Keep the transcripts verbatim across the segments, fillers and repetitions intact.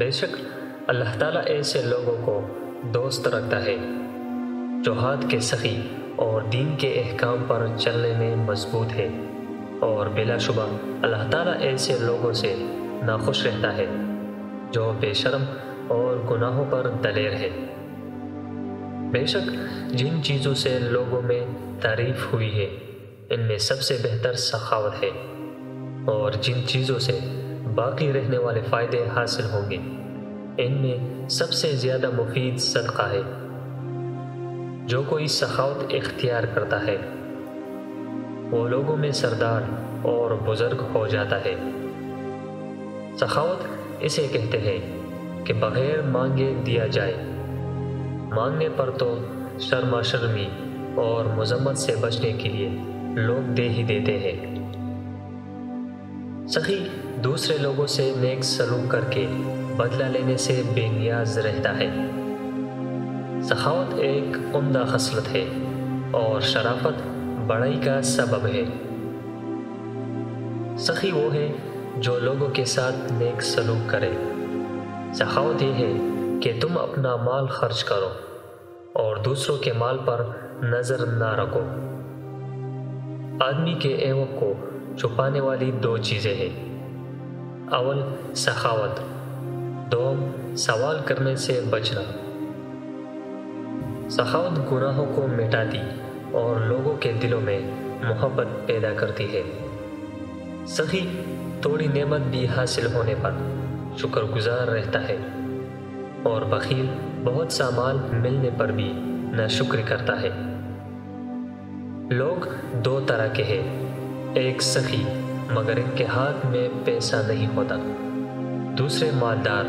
बेशक अल्लाह ताला ऐसे लोगों को दोस्त रखता है जो हाथ के सखी और दीन के अहकाम पर चलने में मजबूत है, और बिलाशुबा अल्लाह ताला ऐसे लोगों से नाखुश रहता है जो बेशर्म और गुनाहों पर दलेर है। बेशक जिन चीज़ों से लोगों में तारीफ हुई है इनमें सबसे बेहतर सखावत है, और जिन चीज़ों से बाकी रहने वाले फ़ायदे हासिल होंगे इनमें सबसे ज़्यादा मुफीद सदका है। जो कोई सखावत इख्तियार करता है वो लोगों में सरदार और बुज़ुर्ग हो जाता है। सखावत इसे कहते हैं कि बग़ैर मांगे दिया जाए। मांगने पर तो शर्मा शर्मी और मुजम्मत से बचने के लिए लोग दे ही देते हैं। सखी दूसरे लोगों से नेक सलूक करके बदला लेने से बेनियाज रहता है। सखावत एक उम्दा खसलत है और शराफत बड़ाई का सबब है। सखी वो है जो लोगों के साथ नेक सलूक करे। सखावत ये है कि तुम अपना माल खर्च करो और दूसरों के माल पर नज़र ना रखो। आदमी के एवब को छुपाने वाली दो चीज़ें हैं, अवल सखावत, दोम सवाल करने से बचना। सखावत गुनाहों को मिटाती और लोगों के दिलों में मोहब्बत पैदा करती है। सखी थोड़ी नेमत भी हासिल होने पर शुक्रगुजार रहता है, और बखील बहुत सा माल मिलने पर भी नाशुक्र करता है। लोग दो तरह के हैं, एक सखी मगर इनके हाथ में पैसा नहीं होता, दूसरे मालदार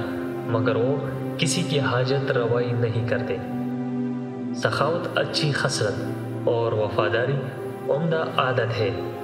मगर वो किसी की हाजत रवाई नहीं करते। सखावत अच्छी खसरत और वफादारी उम्दा आदत है